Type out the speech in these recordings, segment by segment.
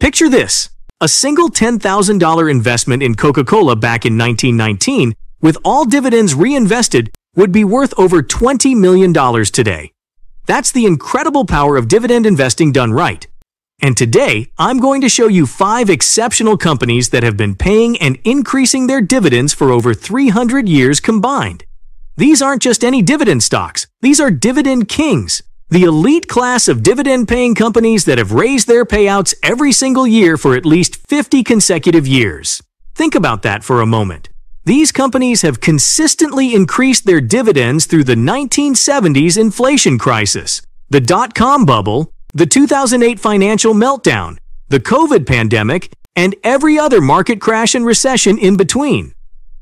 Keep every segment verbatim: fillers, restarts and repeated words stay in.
Picture this. A single ten thousand dollar investment in Coca-Cola back in nineteen nineteen, with all dividends reinvested, would be worth over twenty million dollars today. That's the incredible power of dividend investing done right. And today, I'm going to show you five exceptional companies that have been paying and increasing their dividends for over three hundred years combined. These aren't just any dividend stocks. These are Dividend Kings, the elite class of dividend-paying companies that have raised their payouts every single year for at least fifty consecutive years. Think about that for a moment. These companies have consistently increased their dividends through the nineteen seventies inflation crisis, the dot-com bubble, the two thousand eight financial meltdown, the COVID pandemic, and every other market crash and recession in between.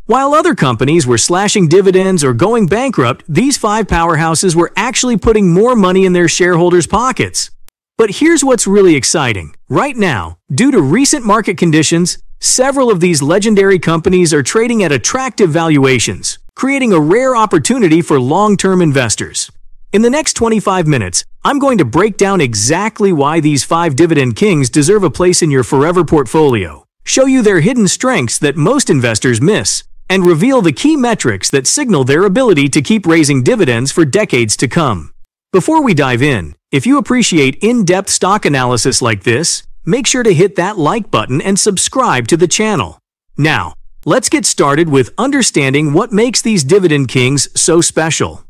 While other companies were slashing dividends or going bankrupt, these five powerhouses were actually putting more money in their shareholders' pockets. But here's what's really exciting. Right now, due to recent market conditions, several of these legendary companies are trading at attractive valuations, creating a rare opportunity for long-term investors. In the next twenty-five minutes, I'm going to break down exactly why these five Dividend Kings deserve a place in your forever portfolio, show you their hidden strengths that most investors miss, and reveal the key metrics that signal their ability to keep raising dividends for decades to come. Before we dive in, if you appreciate in-depth stock analysis like this, make sure to hit that like button and subscribe to the channel. Now, let's get started with understanding what makes these Dividend Kings so special.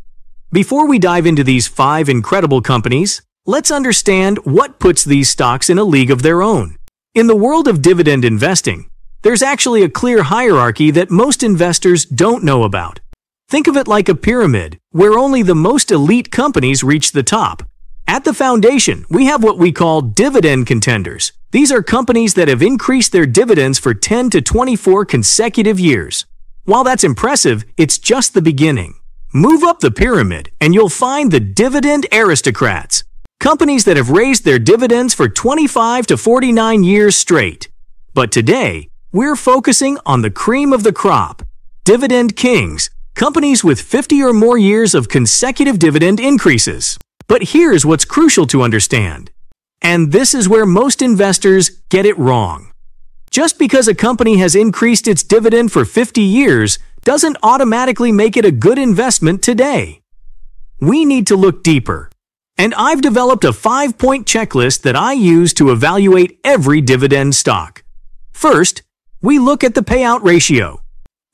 Before we dive into these five incredible companies, let's understand what puts these stocks in a league of their own. In the world of dividend investing, there's actually a clear hierarchy that most investors don't know about. Think of it like a pyramid, where only the most elite companies reach the top. At the foundation, we have what we call dividend contenders. These are companies that have increased their dividends for ten to twenty-four consecutive years. While that's impressive, it's just the beginning. Move up the pyramid, and you'll find the dividend aristocrats, companies that have raised their dividends for twenty-five to forty-nine years straight. But today, we're focusing on the cream of the crop, Dividend Kings, companies with fifty or more years of consecutive dividend increases. But here's what's crucial to understand, and this is where most investors get it wrong. Just because a company has increased its dividend for fifty years doesn't automatically make it a good investment today. We need to look deeper, and I've developed a five-point checklist that I use to evaluate every dividend stock. First, we look at the payout ratio.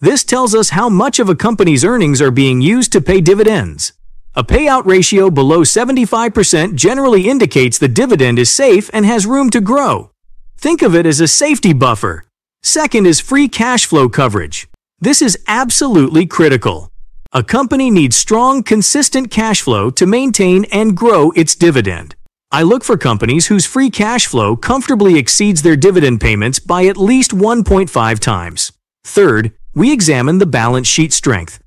This tells us how much of a company's earnings are being used to pay dividends. A payout ratio below seventy-five percent generally indicates the dividend is safe and has room to grow. Think of it as a safety buffer. Second is free cash flow coverage. This is absolutely critical. A company needs strong, consistent cash flow to maintain and grow its dividend. I look for companies whose free cash flow comfortably exceeds their dividend payments by at least one point five times. Third, we examine the balance sheet strength.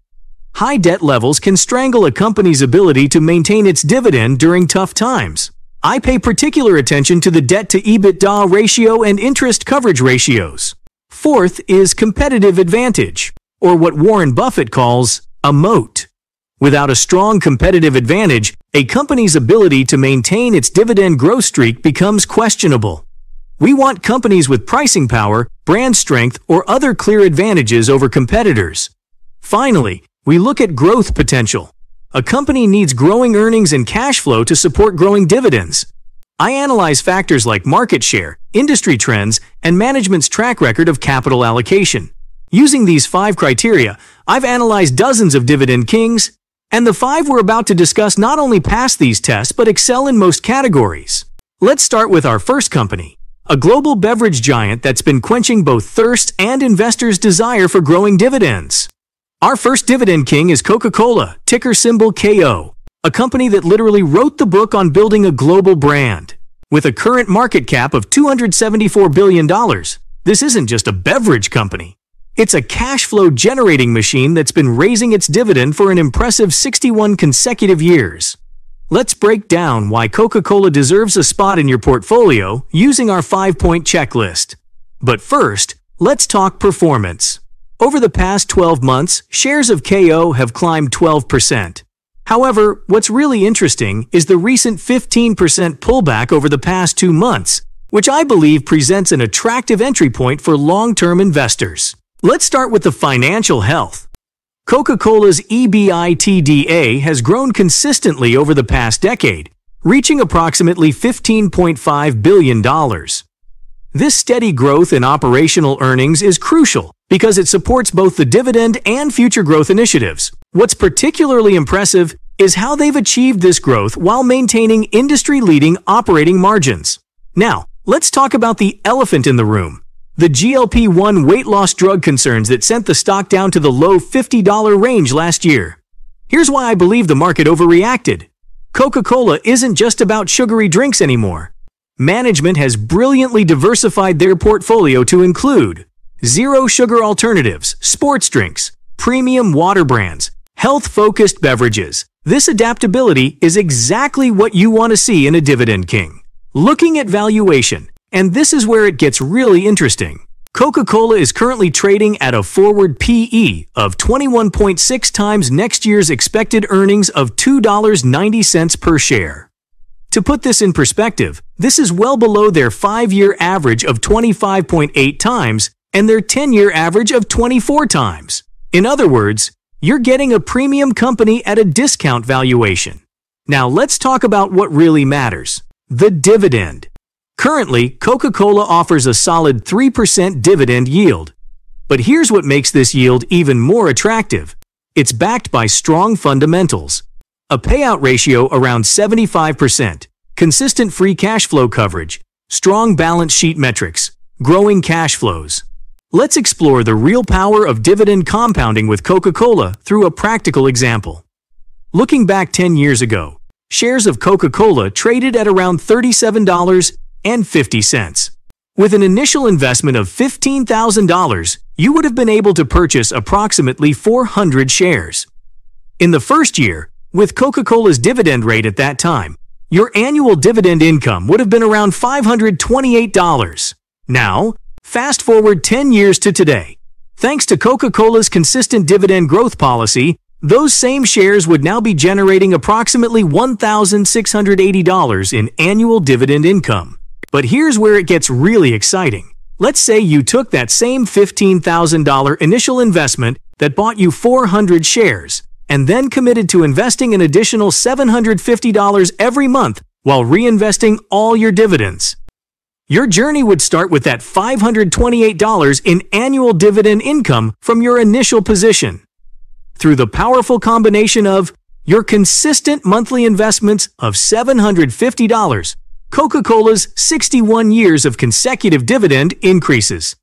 High debt levels can strangle a company's ability to maintain its dividend during tough times. I pay particular attention to the debt-to-EBITDA ratio and interest coverage ratios. Fourth is competitive advantage, or what Warren Buffett calls a moat. Without a strong competitive advantage, a company's ability to maintain its dividend growth streak becomes questionable. We want companies with pricing power, brand strength, or other clear advantages over competitors. Finally, we look at growth potential. A company needs growing earnings and cash flow to support growing dividends. I analyze factors like market share, industry trends, and management's track record of capital allocation. Using these five criteria, I've analyzed dozens of Dividend Kings, and the five we're about to discuss not only pass these tests but excel in most categories. Let's start with our first company, a global beverage giant that's been quenching both thirst and investors' desire for growing dividends. Our first Dividend King is Coca-Cola, ticker symbol K O, a company that literally wrote the book on building a global brand. With a current market cap of two hundred seventy-four billion dollars, this isn't just a beverage company. It's a cash flow generating machine that's been raising its dividend for an impressive sixty-one consecutive years. Let's break down why Coca-Cola deserves a spot in your portfolio using our five-point checklist. But first, let's talk performance. Over the past twelve months, shares of K O have climbed twelve percent. However, what's really interesting is the recent fifteen percent pullback over the past two months, which I believe presents an attractive entry point for long-term investors. Let's start with the financial health. Coca-Cola's EBITDA has grown consistently over the past decade, reaching approximately fifteen point five billion dollars. This steady growth in operational earnings is crucial because it supports both the dividend and future growth initiatives. What's particularly impressive is how they've achieved this growth while maintaining industry-leading operating margins. Now, let's talk about the elephant in the room, the G L P one weight loss drug concerns that sent the stock down to the low fifty dollar range last year. Here's why I believe the market overreacted. Coca-Cola isn't just about sugary drinks anymore. Management has brilliantly diversified their portfolio to include zero-sugar alternatives, sports drinks, premium water brands, health-focused beverages. This adaptability is exactly what you want to see in a Dividend King. Looking at valuation, and this is where it gets really interesting. Coca-Cola is currently trading at a forward P E of twenty-one point six times next year's expected earnings of two dollars and ninety cents per share. To put this in perspective, this is well below their five-year average of twenty-five point eight times and their ten-year average of twenty-four times. In other words, you're getting a premium company at a discount valuation. Now let's talk about what really matters, the dividend. Currently, Coca-Cola offers a solid three percent dividend yield. But here's what makes this yield even more attractive. It's backed by strong fundamentals, a payout ratio around seventy-five percent, consistent free cash flow coverage, strong balance sheet metrics, growing cash flows. Let's explore the real power of dividend compounding with Coca-Cola through a practical example. Looking back ten years ago, shares of Coca-Cola traded at around thirty-seven dollars and fifty cents. With an initial investment of fifteen thousand dollars, you would have been able to purchase approximately four hundred shares. In the first year, with Coca-Cola's dividend rate at that time, your annual dividend income would have been around five hundred twenty-eight dollars. Now, fast forward ten years to today. Thanks to Coca-Cola's consistent dividend growth policy, those same shares would now be generating approximately one thousand six hundred eighty dollars in annual dividend income. But here's where it gets really exciting. Let's say you took that same fifteen thousand dollar initial investment that bought you four hundred shares and then committed to investing an additional seven hundred fifty dollars every month while reinvesting all your dividends. Your journey would start with that five hundred twenty-eight dollars in annual dividend income from your initial position. Through the powerful combination of your consistent monthly investments of seven hundred fifty dollars, Coca-Cola's sixty-one years of consecutive dividend increases,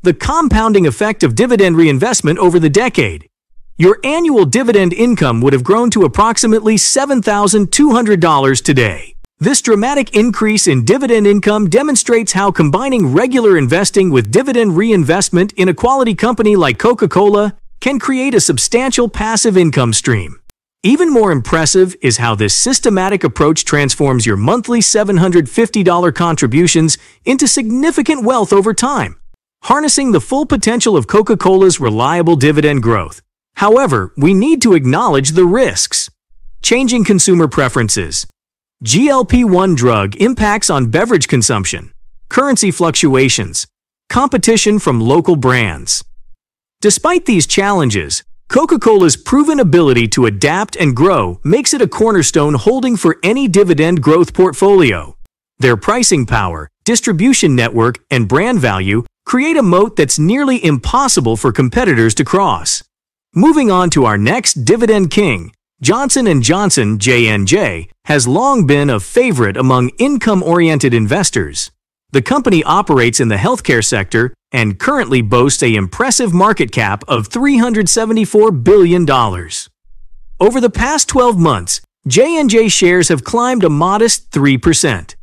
the compounding effect of dividend reinvestment over the decade, your annual dividend income would have grown to approximately seven thousand two hundred dollars today. This dramatic increase in dividend income demonstrates how combining regular investing with dividend reinvestment in a quality company like Coca-Cola can create a substantial passive income stream. Even more impressive is how this systematic approach transforms your monthly seven hundred fifty dollar contributions into significant wealth over time, harnessing the full potential of Coca-Cola's reliable dividend growth. However, we need to acknowledge the risks. Changing consumer preferences. G L P one drug impacts on beverage consumption, currency fluctuations, competition from local brands. Despite these challenges, Coca-Cola's proven ability to adapt and grow makes it a cornerstone holding for any dividend growth portfolio. Their pricing power, distribution network, and brand value create a moat that's nearly impossible for competitors to cross. Moving on to our next Dividend King, Johnson and Johnson J N J has long been a favorite among income-oriented investors. The company operates in the healthcare sector and currently boasts an impressive market cap of three hundred seventy-four billion dollars. Over the past twelve months, J N J shares have climbed a modest three percent.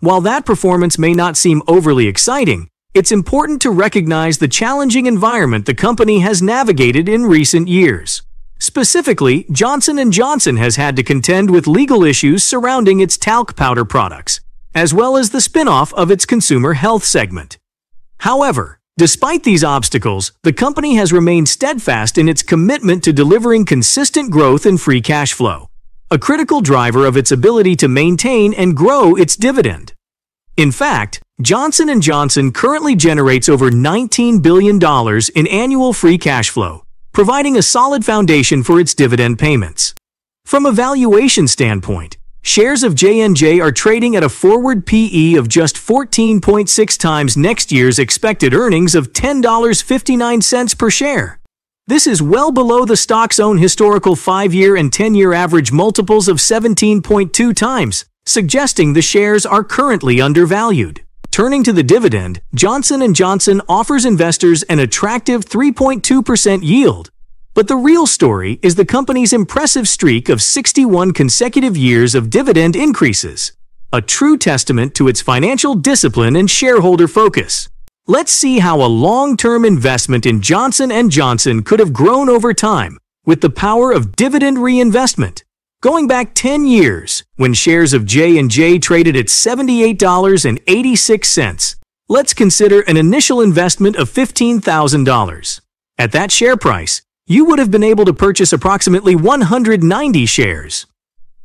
While that performance may not seem overly exciting, it's important to recognize the challenging environment the company has navigated in recent years. Specifically, Johnson and Johnson has had to contend with legal issues surrounding its talc powder products, as well as the spin-off of its consumer health segment. However, despite these obstacles, the company has remained steadfast in its commitment to delivering consistent growth and free cash flow, a critical driver of its ability to maintain and grow its dividend. In fact, Johnson and Johnson currently generates over nineteen billion dollars in annual free cash flow, providing a solid foundation for its dividend payments. From a valuation standpoint, shares of J N J are trading at a forward P E of just fourteen point six times next year's expected earnings of ten dollars and fifty-nine cents per share. This is well below the stock's own historical five-year and ten-year average multiples of seventeen point two times, suggesting the shares are currently undervalued. Turning to the dividend, Johnson and Johnson offers investors an attractive three point two percent yield. But the real story is the company's impressive streak of sixty-one consecutive years of dividend increases, a true testament to its financial discipline and shareholder focus. Let's see how a long-term investment in Johnson and Johnson could have grown over time with the power of dividend reinvestment. Going back ten years, when shares of J and J traded at seventy-eight dollars and eighty-six cents, let's consider an initial investment of fifteen thousand dollars. At that share price, you would have been able to purchase approximately one hundred ninety shares.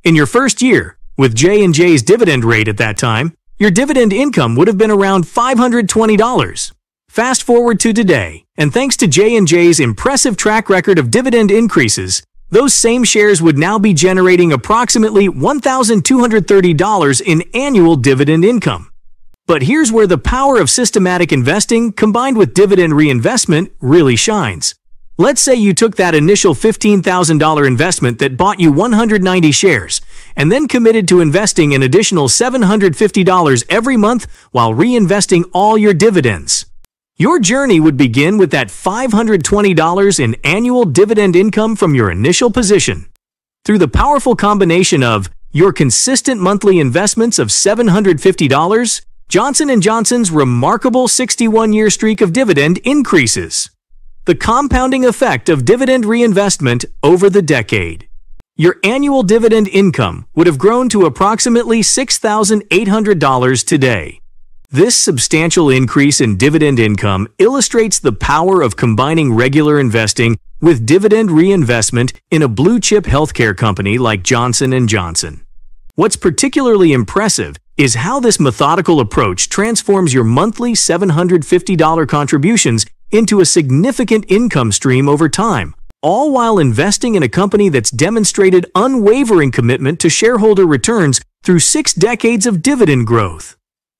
In your first year, with J and J's dividend rate at that time, your dividend income would have been around five hundred twenty dollars. Fast forward to today, and thanks to J and J's impressive track record of dividend increases, those same shares would now be generating approximately one thousand two hundred thirty dollars in annual dividend income. But here's where the power of systematic investing combined with dividend reinvestment really shines. Let's say you took that initial fifteen thousand dollar investment that bought you one hundred ninety shares and then committed to investing an additional seven hundred fifty dollars every month while reinvesting all your dividends. Your journey would begin with that five hundred twenty dollars in annual dividend income from your initial position. Through the powerful combination of your consistent monthly investments of seven hundred fifty dollars, Johnson and Johnson's remarkable sixty-one-year streak of dividend increases, the compounding effect of dividend reinvestment over the decade. Your annual dividend income would have grown to approximately six thousand eight hundred dollars today. This substantial increase in dividend income illustrates the power of combining regular investing with dividend reinvestment in a blue-chip healthcare company like Johnson and Johnson. What's particularly impressive is how this methodical approach transforms your monthly seven hundred fifty dollar contributions into a significant income stream over time, all while investing in a company that's demonstrated unwavering commitment to shareholder returns through six decades of dividend growth.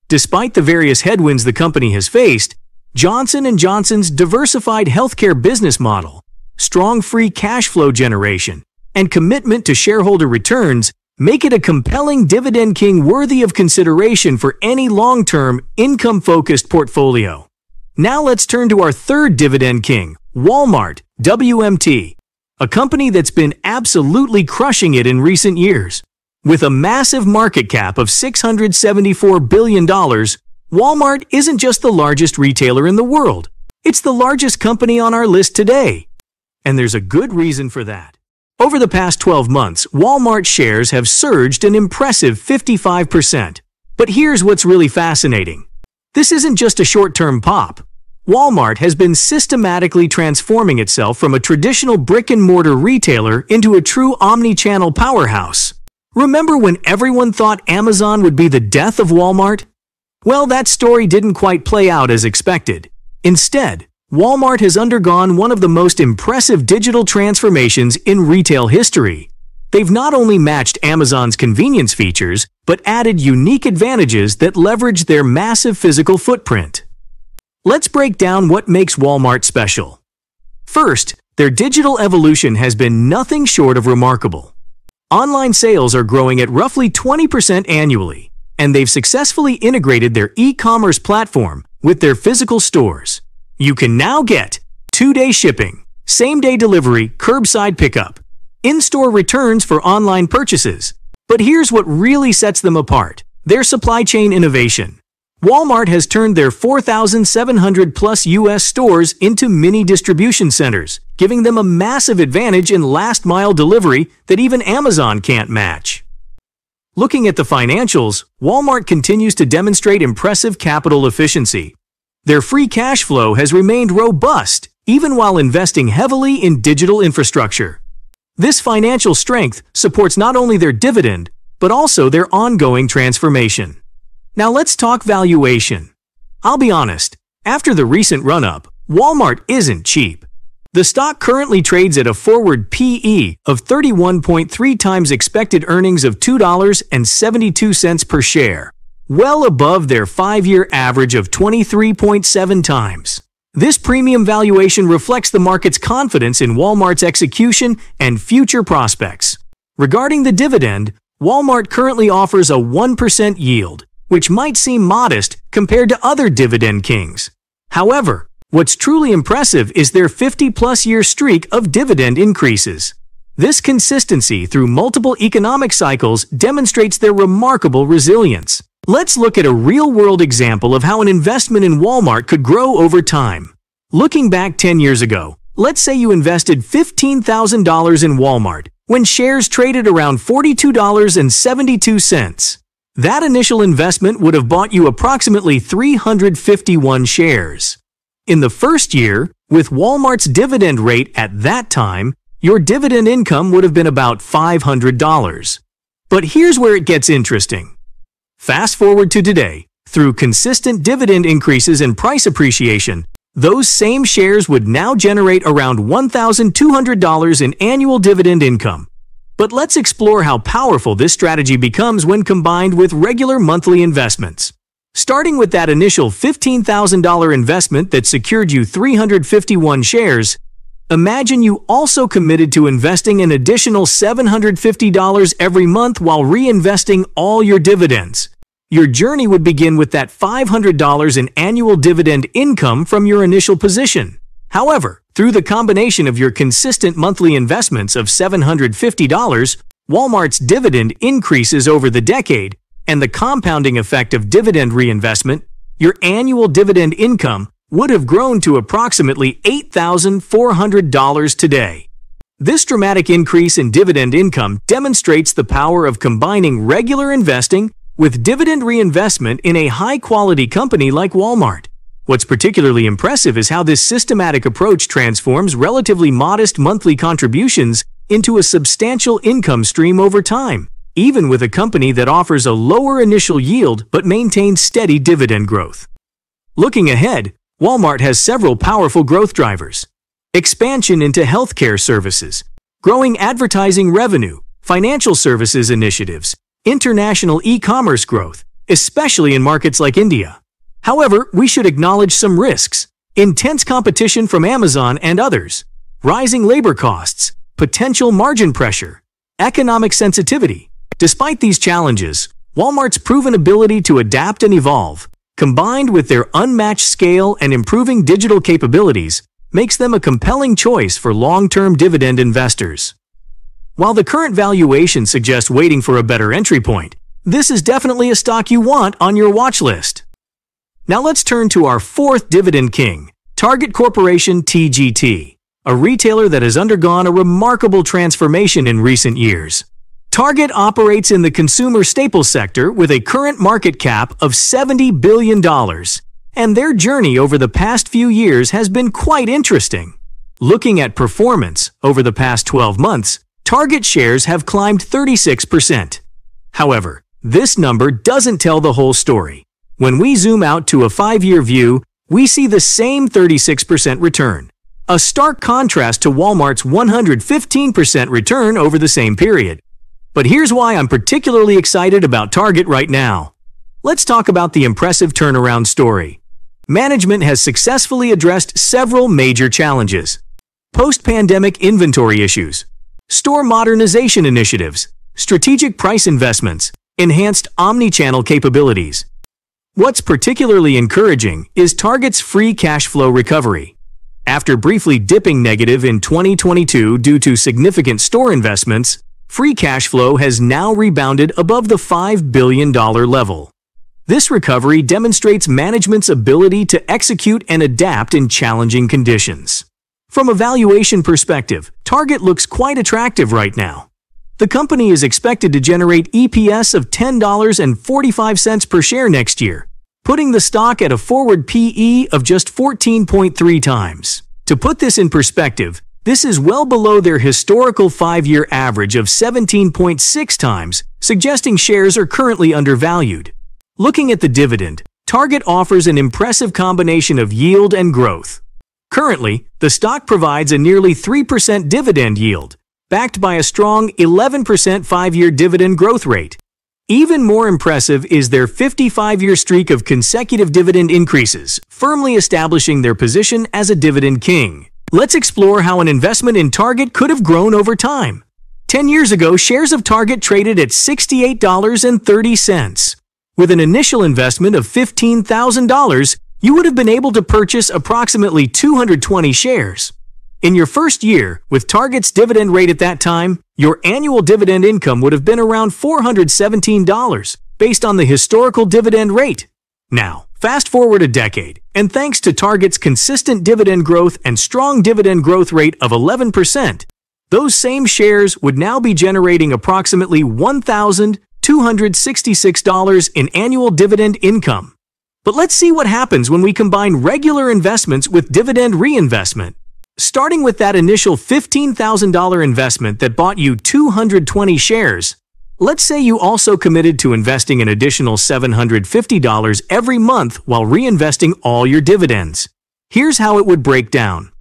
Despite the various headwinds the company has faced, Johnson and Johnson's diversified healthcare business model, strong free cash flow generation, and commitment to shareholder returns make it a compelling dividend king worthy of consideration for any long-term, income-focused portfolio. Now let's turn to our third dividend king, Walmart, W M T, a company that's been absolutely crushing it in recent years. With a massive market cap of six hundred seventy-four billion dollars, Walmart isn't just the largest retailer in the world. It's the largest company on our list today. And there's a good reason for that. Over the past twelve months, Walmart shares have surged an impressive fifty-five percent. But here's what's really fascinating. This isn't just a short-term pop. Walmart has been systematically transforming itself from a traditional brick-and-mortar retailer into a true omni-channel powerhouse. Remember when everyone thought Amazon would be the death of Walmart? Well, that story didn't quite play out as expected. Instead, Walmart has undergone one of the most impressive digital transformations in retail history. They've not only matched Amazon's convenience features, but added unique advantages that leverage their massive physical footprint. Let's break down what makes Walmart special. First, their digital evolution has been nothing short of remarkable. Online sales are growing at roughly twenty percent annually, and they've successfully integrated their e-commerce platform with their physical stores. You can now get two-day shipping, same-day delivery, curbside pickup, in-store returns for online purchases. But here's what really sets them apart: their supply chain innovation. Walmart has turned their four thousand seven hundred plus U S stores into mini distribution centers, giving them a massive advantage in last-mile delivery that even Amazon can't match. Looking at the financials, Walmart continues to demonstrate impressive capital efficiency. Their free cash flow has remained robust, even while investing heavily in digital infrastructure. This financial strength supports not only their dividend, but also their ongoing transformation. Now let's talk valuation. I'll be honest, after the recent run-up, Walmart isn't cheap. The stock currently trades at a forward P E of thirty-one point three times expected earnings of two dollars and seventy-two cents per share, well above their five-year average of twenty-three point seven times. This premium valuation reflects the market's confidence in Walmart's execution and future prospects. Regarding the dividend, Walmart currently offers a one percent yield, which might seem modest compared to other Dividend Kings. However, what's truly impressive is their fifty-plus year streak of dividend increases. This consistency through multiple economic cycles demonstrates their remarkable resilience. Let's look at a real-world example of how an investment in Walmart could grow over time. Looking back ten years ago, let's say you invested fifteen thousand dollars in Walmart when shares traded around forty-two dollars and seventy-two cents. That initial investment would have bought you approximately three hundred fifty-one shares. In the first year, with Walmart's dividend rate at that time, your dividend income would have been about five hundred dollars. But here's where it gets interesting. Fast forward to today, through consistent dividend increases and price appreciation, those same shares would now generate around one thousand two hundred dollars in annual dividend income. But let's explore how powerful this strategy becomes when combined with regular monthly investments. Starting with that initial fifteen thousand dollar investment that secured you three hundred fifty-one shares, imagine you also committed to investing an additional seven hundred fifty dollars every month while reinvesting all your dividends. Your journey would begin with that five hundred dollars in annual dividend income from your initial position. However, through the combination of your consistent monthly investments of seven hundred fifty dollars, Walmart's dividend increases over the decade, and the compounding effect of dividend reinvestment, your annual dividend income would have grown to approximately eight thousand four hundred dollars today. This dramatic increase in dividend income demonstrates the power of combining regular investing with dividend reinvestment in a high-quality company like Walmart. What's particularly impressive is how this systematic approach transforms relatively modest monthly contributions into a substantial income stream over time, even with a company that offers a lower initial yield but maintains steady dividend growth. Looking ahead, Walmart has several powerful growth drivers. Expansion into healthcare services, growing advertising revenue, financial services initiatives, international e-commerce growth, especially in markets like India. However, we should acknowledge some risks: intense competition from Amazon and others, rising labor costs, potential margin pressure, economic sensitivity. Despite these challenges, Walmart's proven ability to adapt and evolve, combined with their unmatched scale and improving digital capabilities, makes them a compelling choice for long-term dividend investors. While the current valuation suggests waiting for a better entry point, this is definitely a stock you want on your watch list. Now let's turn to our fourth Dividend King, Target Corporation T G T, a retailer that has undergone a remarkable transformation in recent years. Target operates in the consumer staples sector with a current market cap of seventy billion dollars, and their journey over the past few years has been quite interesting. Looking at performance over the past twelve months, Target shares have climbed thirty-six percent. However, this number doesn't tell the whole story. When we zoom out to a five-year view, we see the same thirty-six percent return, a stark contrast to Walmart's one hundred fifteen percent return over the same period. But here's why I'm particularly excited about Target right now. Let's talk about the impressive turnaround story. Management has successfully addressed several major challenges: post-pandemic inventory issues, store modernization initiatives, strategic price investments, enhanced omni-channel capabilities. What's particularly encouraging is Target's free cash flow recovery. After briefly dipping negative in twenty twenty-two due to significant store investments, free cash flow has now rebounded above the five billion dollar level. This recovery demonstrates management's ability to execute and adapt in challenging conditions. From a valuation perspective, Target looks quite attractive right now. The company is expected to generate E P S of ten dollars and forty-five cents per share next year, putting the stock at a forward P E of just fourteen point three times. To put this in perspective, this is well below their historical five-year average of seventeen point six times, suggesting shares are currently undervalued. Looking at the dividend, Target offers an impressive combination of yield and growth. Currently, the stock provides a nearly three percent dividend yield, backed by a strong eleven percent five-year dividend growth rate. Even more impressive is their fifty-five-year streak of consecutive dividend increases, firmly establishing their position as a dividend king. Let's explore how an investment in Target could have grown over time. Ten years ago, shares of Target traded at sixty-eight dollars and thirty cents. With an initial investment of fifteen thousand dollars, you would have been able to purchase approximately two hundred twenty shares. In your first year, with Target's dividend rate at that time, your annual dividend income would have been around four hundred seventeen dollars, based on the historical dividend rate. Now, fast forward a decade, and thanks to Target's consistent dividend growth and strong dividend growth rate of eleven percent, those same shares would now be generating approximately one thousand two hundred sixty-six dollars in annual dividend income. But let's see what happens when we combine regular investments with dividend reinvestment. Starting with that initial fifteen thousand dollar investment that bought you two hundred twenty shares, let's say you also committed to investing an additional seven hundred fifty dollars every month while reinvesting all your dividends. Here's how it would break down.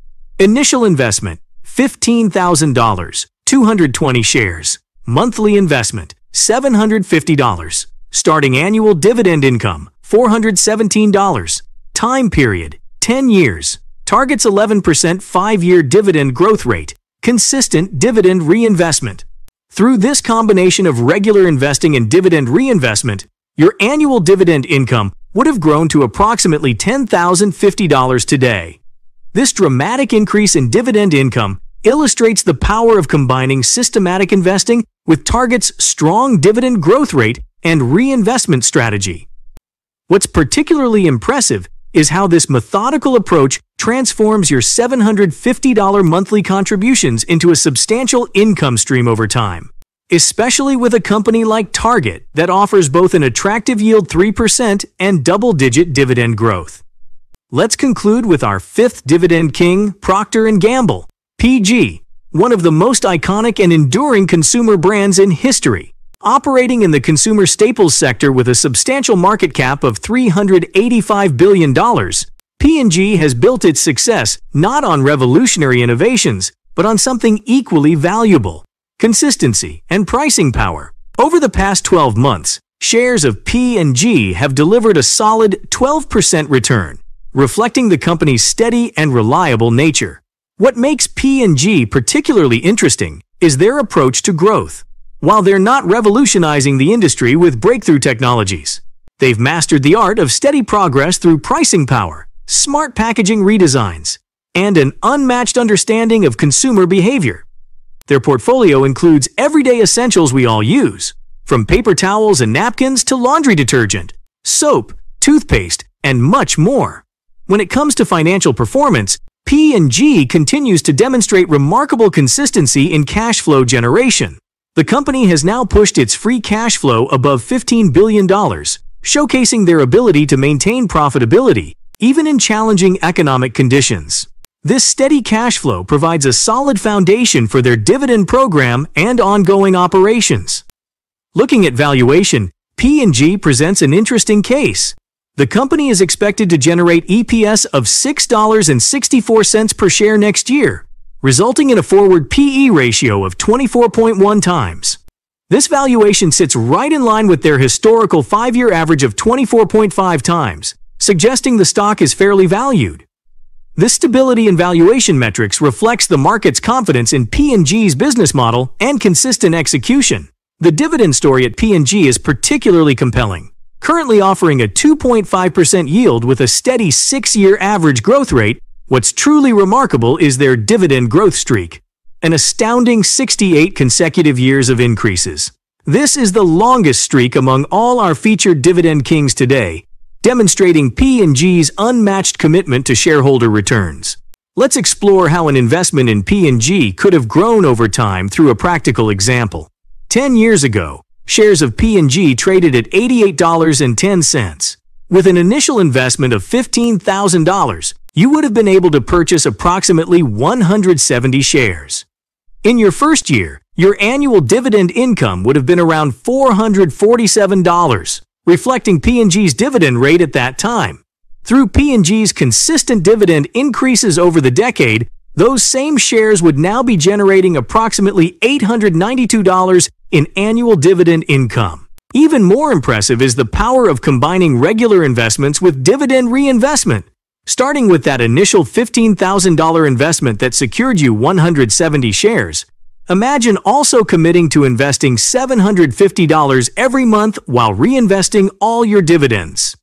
Initial investment, fifteen thousand dollars, two hundred twenty shares. Monthly investment, seven hundred fifty dollars. Starting annual dividend income, four hundred seventeen dollars. Time period, ten years. Target's eleven percent five-year dividend growth rate. Consistent dividend reinvestment. Through this combination of regular investing and dividend reinvestment, your annual dividend income would have grown to approximately ten thousand fifty dollars today. This dramatic increase in dividend income illustrates the power of combining systematic investing with Target's strong dividend growth rate and reinvestment strategy. What's particularly impressive is how this methodical approach transforms your seven hundred fifty dollar monthly contributions into a substantial income stream over time, especially with a company like Target that offers both an attractive yield three percent and double-digit dividend growth. Let's conclude with our fifth dividend king, Procter and Gamble, P G, one of the most iconic and enduring consumer brands in history. Operating in the consumer staples sector with a substantial market cap of three hundred eighty-five billion dollars, P and G has built its success not on revolutionary innovations, but on something equally valuable: consistency and pricing power. Over the past twelve months, shares of P and G have delivered a solid twelve percent return, reflecting the company's steady and reliable nature. What makes P and G particularly interesting is their approach to growth. While they're not revolutionizing the industry with breakthrough technologies, they've mastered the art of steady progress through pricing power, smart packaging redesigns, and an unmatched understanding of consumer behavior. Their portfolio includes everyday essentials we all use, from paper towels and napkins to laundry detergent, soap, toothpaste, and much more. When it comes to financial performance, P and G continues to demonstrate remarkable consistency in cash flow generation. The company has now pushed its free cash flow above fifteen billion dollars, showcasing their ability to maintain profitability, even in challenging economic conditions. This steady cash flow provides a solid foundation for their dividend program and ongoing operations. Looking at valuation, P and G presents an interesting case. The company is expected to generate E P S of six dollars and sixty-four cents per share next year, resulting in a forward P E ratio of twenty-four point one times. This valuation sits right in line with their historical five-year average of twenty-four point five times, suggesting the stock is fairly valued. This stability in valuation metrics reflects the market's confidence in P and G's business model and consistent execution. The dividend story at P and G is particularly compelling, currently offering a two point five percent yield with a steady six-year average growth rate. What's truly remarkable is their dividend growth streak, an astounding sixty-eight consecutive years of increases. This is the longest streak among all our featured dividend kings today, demonstrating P and G's unmatched commitment to shareholder returns. Let's explore how an investment in P and G could have grown over time through a practical example. Ten years ago, shares of P and G traded at eighty-eight dollars and ten cents. With an initial investment of fifteen thousand dollars, you would have been able to purchase approximately one hundred seventy shares. In your first year, your annual dividend income would have been around four hundred forty-seven dollars, reflecting P and G's dividend rate at that time. Through P and G's consistent dividend increases over the decade, those same shares would now be generating approximately eight hundred ninety-two dollars in annual dividend income. Even more impressive is the power of combining regular investments with dividend reinvestment. Starting with that initial fifteen thousand dollar investment that secured you one hundred seventy shares, imagine also committing to investing seven hundred fifty dollars every month while reinvesting all your dividends.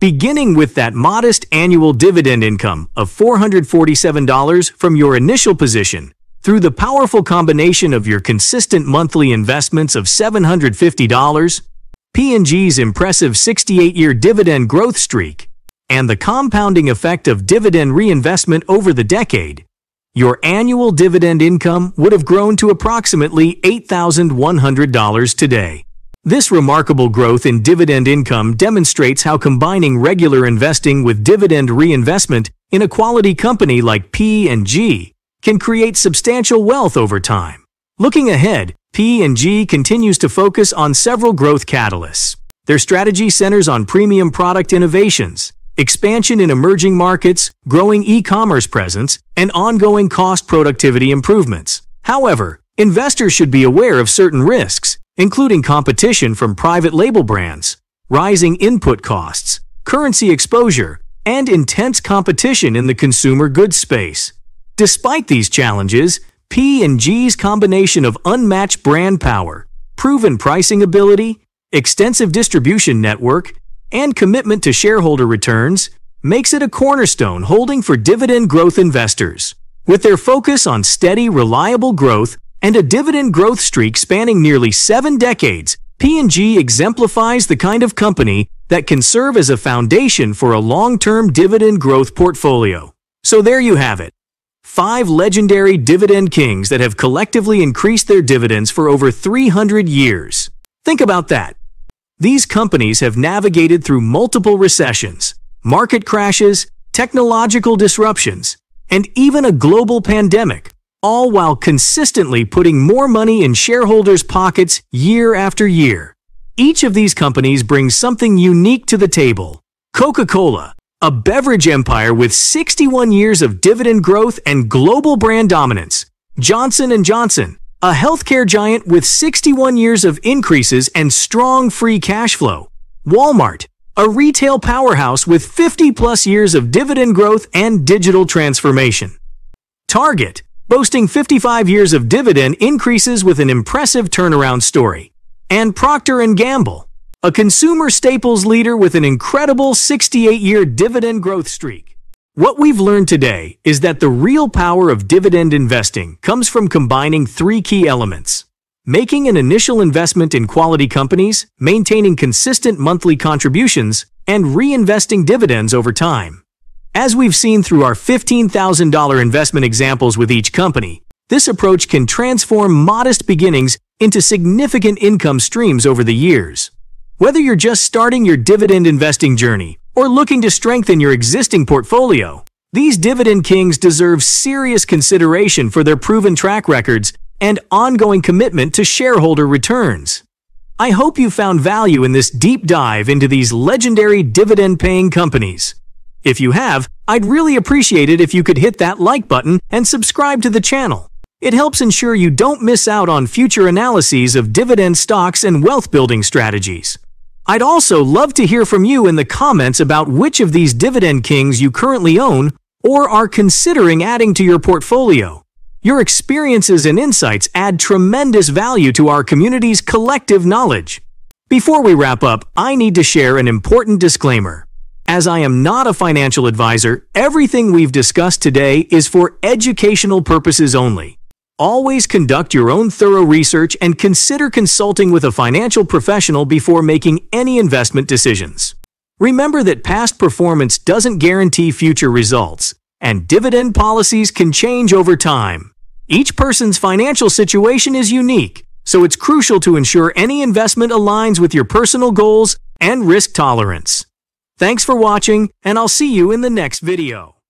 Beginning with that modest annual dividend income of four hundred forty-seven dollars from your initial position, through the powerful combination of your consistent monthly investments of seven hundred fifty dollars, P and G's impressive sixty-eight year dividend growth streak, and the compounding effect of dividend reinvestment over the decade, your annual dividend income would have grown to approximately eight thousand one hundred dollars today. This remarkable growth in dividend income demonstrates how combining regular investing with dividend reinvestment in a quality company like P and G can create substantial wealth over time. Looking ahead, P and G continues to focus on several growth catalysts. Their strategy centers on premium product innovations, expansion in emerging markets, growing e-commerce presence, and ongoing cost productivity improvements. However, investors should be aware of certain risks, including competition from private label brands, rising input costs, currency exposure, and intense competition in the consumer goods space. Despite these challenges, P and G's combination of unmatched brand power, proven pricing ability, extensive distribution network, and commitment to shareholder returns makes it a cornerstone holding for dividend growth investors. With their focus on steady, reliable growth, and a dividend growth streak spanning nearly seven decades, P and G exemplifies the kind of company that can serve as a foundation for a long-term dividend growth portfolio. So there you have it. Five legendary dividend kings that have collectively increased their dividends for over three hundred years. Think about that. These companies have navigated through multiple recessions, market crashes, technological disruptions, and even a global pandemic, all while consistently putting more money in shareholders' pockets year after year. Each of these companies brings something unique to the table. Coca-Cola, a beverage empire with sixty-one years of dividend growth and global brand dominance. Johnson and Johnson, a healthcare giant with sixty-one years of increases and strong free cash flow. Walmart, a retail powerhouse with fifty plus years of dividend growth and digital transformation. Target, boasting fifty-five years of dividend increases with an impressive turnaround story. And Procter and Gamble, a consumer staples leader with an incredible sixty-eight year dividend growth streak. What we've learned today is that the real power of dividend investing comes from combining three key elements: making an initial investment in quality companies, maintaining consistent monthly contributions, and reinvesting dividends over time. As we've seen through our fifteen thousand dollar investment examples with each company, this approach can transform modest beginnings into significant income streams over the years. Whether you're just starting your dividend investing journey or looking to strengthen your existing portfolio, these dividend kings deserve serious consideration for their proven track records and ongoing commitment to shareholder returns. I hope you found value in this deep dive into these legendary dividend-paying companies. If you have, I'd really appreciate it if you could hit that like button and subscribe to the channel. It helps ensure you don't miss out on future analyses of dividend stocks and wealth-building strategies. I'd also love to hear from you in the comments about which of these dividend kings you currently own or are considering adding to your portfolio. Your experiences and insights add tremendous value to our community's collective knowledge. Before we wrap up, I need to share an important disclaimer. As I am not a financial advisor, everything we've discussed today is for educational purposes only. Always conduct your own thorough research and consider consulting with a financial professional before making any investment decisions. Remember that past performance doesn't guarantee future results, and dividend policies can change over time. Each person's financial situation is unique, so it's crucial to ensure any investment aligns with your personal goals and risk tolerance. Thanks for watching, and I'll see you in the next video.